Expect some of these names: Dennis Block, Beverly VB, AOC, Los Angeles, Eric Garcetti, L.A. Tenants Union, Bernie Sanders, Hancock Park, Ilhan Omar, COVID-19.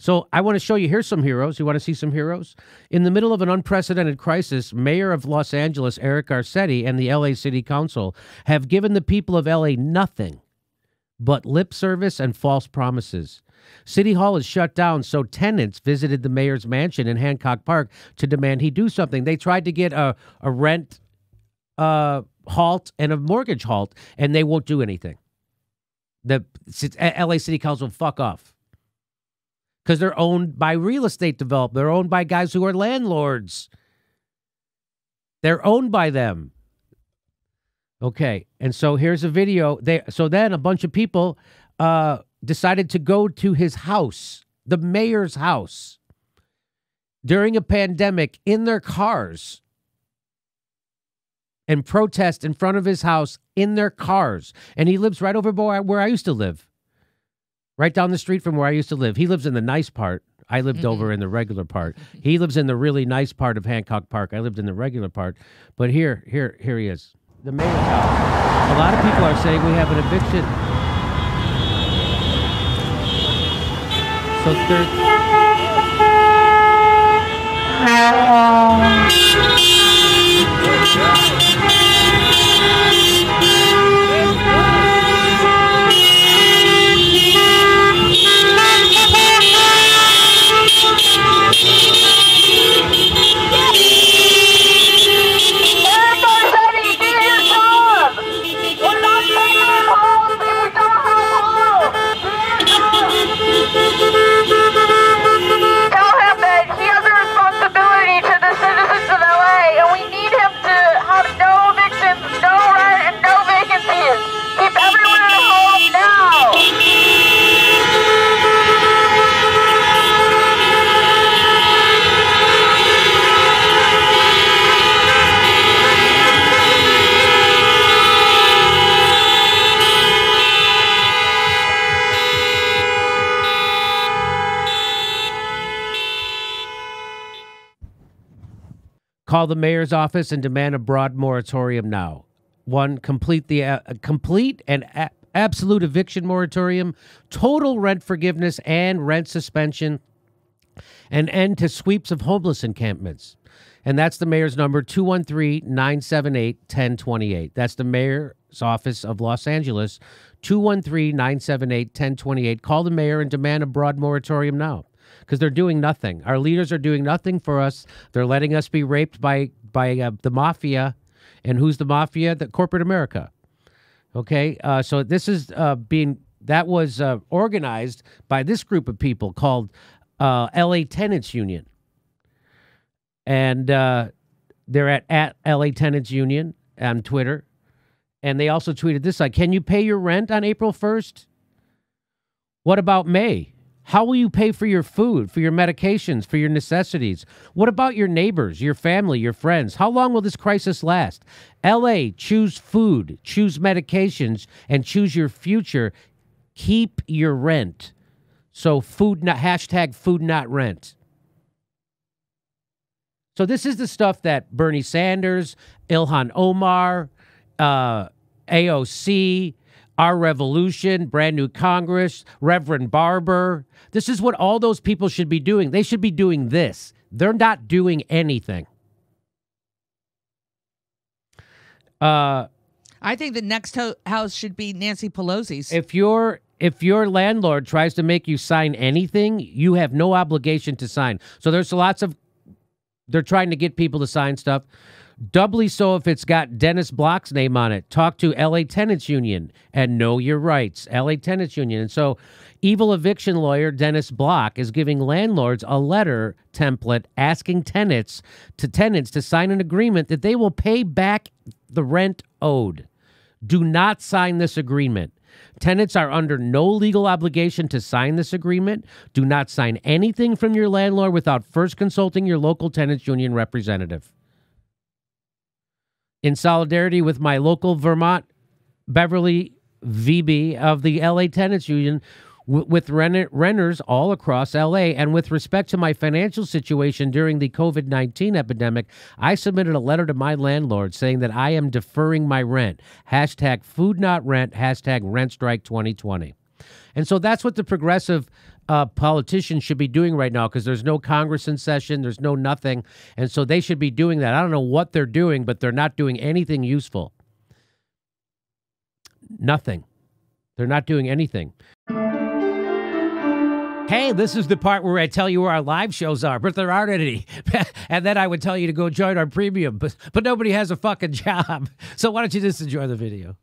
So I want to show you, here's some heroes. You want to see some heroes? In the middle of an unprecedented crisis, Mayor of Los Angeles Eric Garcetti and the L.A. City Council have given the people of L.A. nothing but lip service and false promises. City Hall is shut down, so tenants visited the mayor's mansion in Hancock Park to demand he do something. They tried to get a rent halt and a mortgage halt, and they won't do anything. The L.A. City Council, fuck off. Because they're owned by real estate developers. They're owned by guys who are landlords. They're owned by them. Okay, and so here's a video. So then a bunch of people decided to go to his house, the mayor's house, during a pandemic in their cars and protest in front of his house in their cars. And he lives right over where I used to live, right down the street from where I used to live. He lives in the nice part. I lived over in the regular part. He lives in the really nice part of Hancock Park. I lived in the regular part. But here he is. The mayor's house. A lot of people are saying we have an eviction. So call the mayor's office and demand a broad moratorium now. One, complete the complete and absolute eviction moratorium, total rent forgiveness and rent suspension, an end to sweeps of homeless encampments. And that's the mayor's number, 213-978-1028. That's the mayor's office of Los Angeles, 213-978-1028. Call the mayor and demand a broad moratorium now. Because they're doing nothing. Our leaders are doing nothing for us. They're letting us be raped by the mafia. And who's the mafia? The corporate America. Okay? So this is that was organized by this group of people called L.A. Tenants Union. And they're at L.A. Tenants Union on Twitter. And they also tweeted this like, can you pay your rent on April 1st? What about May? How will you pay for your food, for your medications, for your necessities? What about your neighbors, your family, your friends? How long will this crisis last? L.A., choose food, choose medications, and choose your future. Keep your rent. So food not, hashtag food not rent. So this is the stuff that Bernie Sanders, Ilhan Omar, AOC, Our Revolution, Brand New Congress, Reverend Barber. This is what all those people should be doing. They should be doing this. They're not doing anything. I think the next house should be Nancy Pelosi's. If your landlord tries to make you sign anything, you have no obligation to sign. So there's lots of... They're trying to get people to sign stuff. Doubly so if it's got Dennis Block's name on it. Talk to L.A. Tenants Union and know your rights. L.A. Tenants Union. And so evil eviction lawyer Dennis Block is giving landlords a letter template asking tenants to sign an agreement that they will pay back the rent owed. Do not sign this agreement. Tenants are under no legal obligation to sign this agreement. Do not sign anything from your landlord without first consulting your local tenants union representative. In solidarity with my local Vermont, Beverly VB of the L.A. Tenants Union, with renters all across L.A., and with respect to my financial situation during the COVID-19 epidemic, I submitted a letter to my landlord saying that I am deferring my rent. #FoodNotRent, #RentStrike2020. And so that's what the progressive politicians should be doing right now, because there's no Congress in session, there's no nothing, and so they should be doing that. I don't know what they're doing, but they're not doing anything useful. Nothing. They're not doing anything. Hey, this is the part where I tell you where our live shows are, but there aren't any. And then I would tell you to go join our premium, but nobody has a fucking job. So why don't you just enjoy the video?